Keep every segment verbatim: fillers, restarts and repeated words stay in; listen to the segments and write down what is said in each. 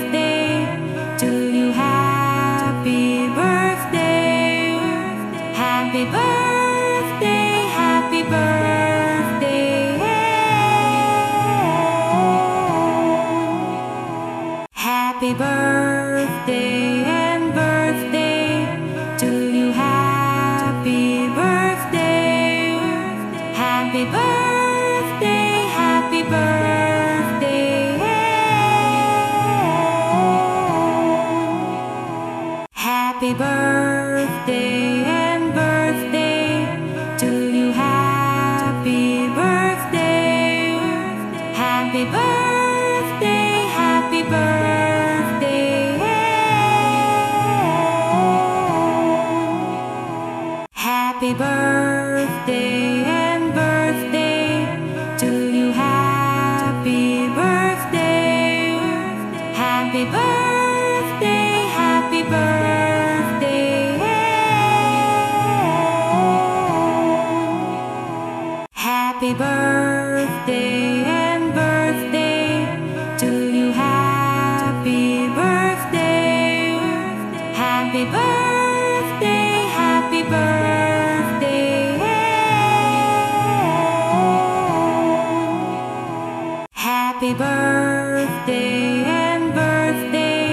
Happy birthday and birthday to you. Happy birthday, happy birthday, happy birthday, happy birthday. Happy birthday and birthday to you. Happy birthday, happy birthday, happy birthday, happy birthday. Happy birthday and birthday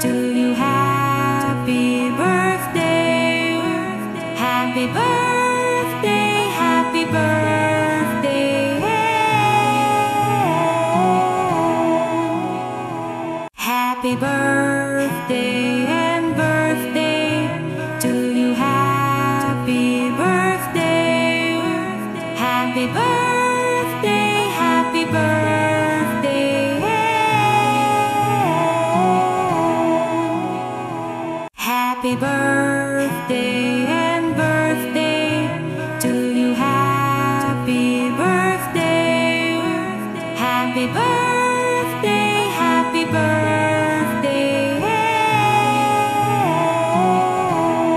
to you. Happy birthday, happy birthday, happy birthday, happy birthday. Happy birthday and birthday to you. Happy birthday, happy birthday, happy birthday, happy birthday.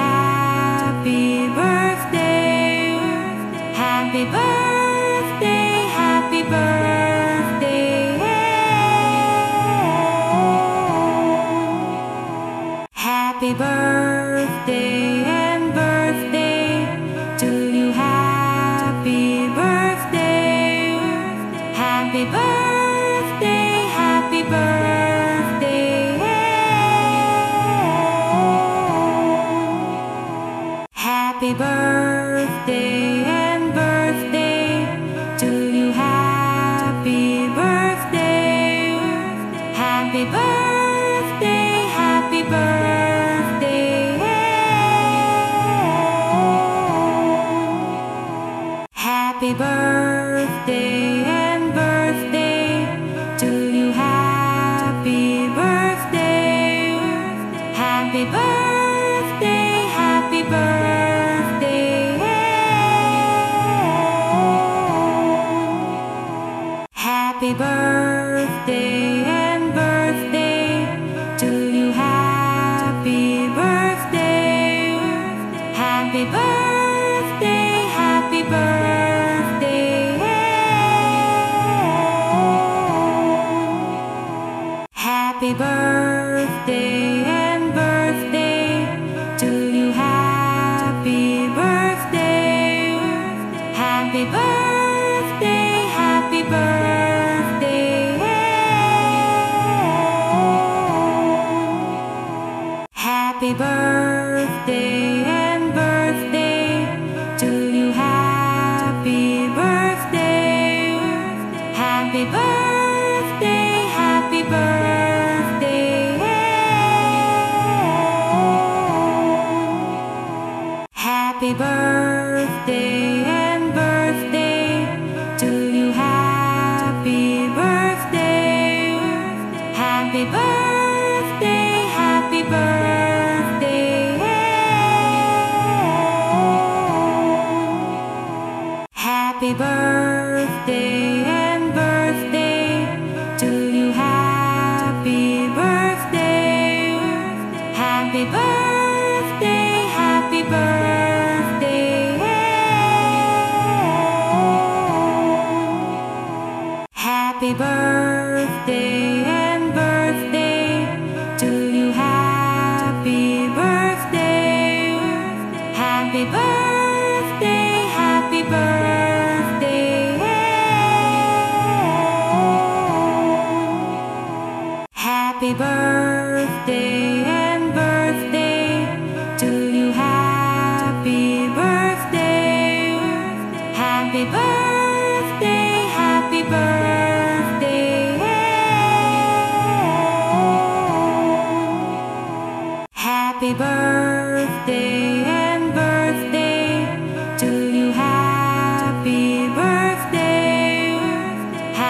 Happy birthday and birthday to you. Happy birthday, happy birthday, happy birthday, happy birthday. Happy birthday and birthday to you. Happy birthday, happy birthday, happy birthday. Happy birthday, happy birthday, hey. Happy birthday and birthday to you. Happy birthday, happy birthday, happy birthday, hey. Happy birthday. Happy birthday, happy birthday, hey. Happy birthday and birthday to you. Happy birthday, happy birthday, happy birthday, hey. Happy birthday and birthday. Happy birthday, happy birthday, hey. Happy birthday and birthday to you. Happy birthday, happy birthday, happy birthday, hey. Happy birthday and birthday. Happy birthday, happy birthday, hey. Happy birthday and birthday to you.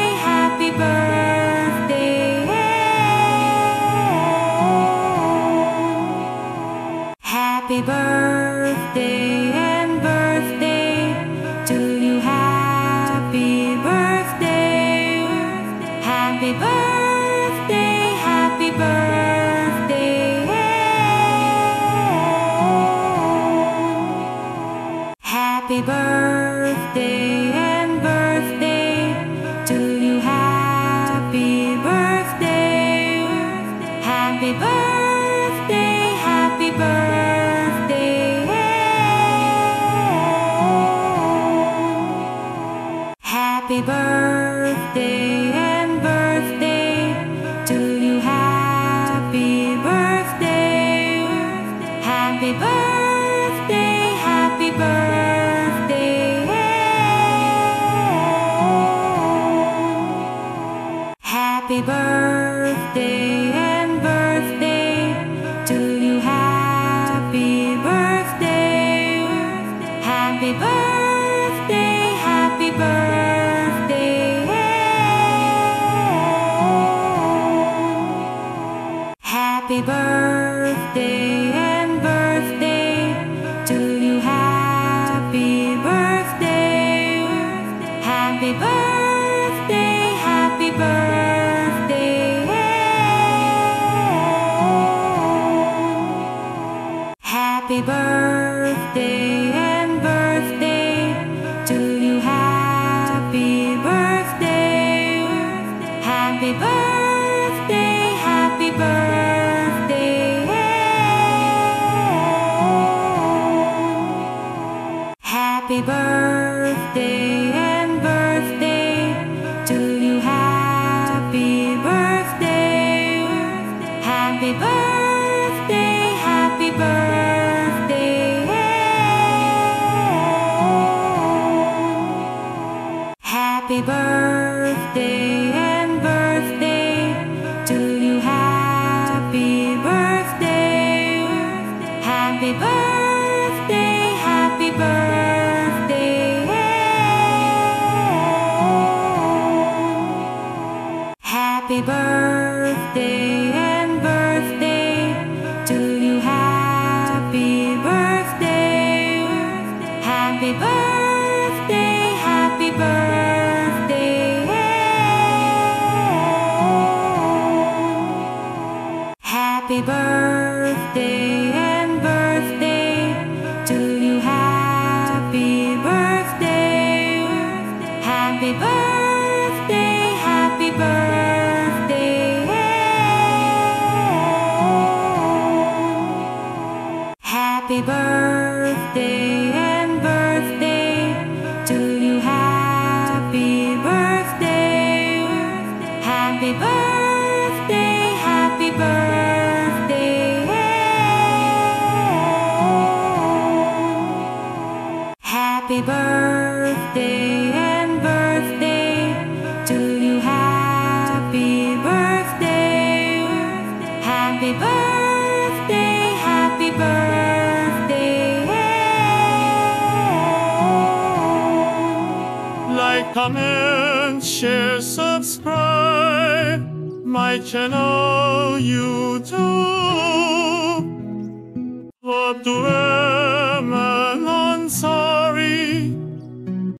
Happy birthday, happy birthday, happy birthday, hey. Happy birthday and birthday. Happy birthday, happy birthday, hey. Happy birthday and birthday to you. Happy birthday, happy birthday, happy birthday, hey. Happy birthday and birthday. Happy birthday, happy birthday, hey. Happy birthday and birthday to you. Happy birthday, happy birthday, happy birthday, hey. Happy birthday and birthday. Happy birthday, happy birthday, hey. Happy birthday and birthday to you. Happy birthday, happy birthday, happy birthday, hey. Happy birthday and birthday. Happy birthday, happy birthday, hey. Happy birthday and birthday to you. Happy birthday, happy birthday, happy birthday, hey. Happy birthday and birthday. Happy birthday, happy birthday, hey. Happy birthday and birthday. comment, share, subscribe my channel YouTube.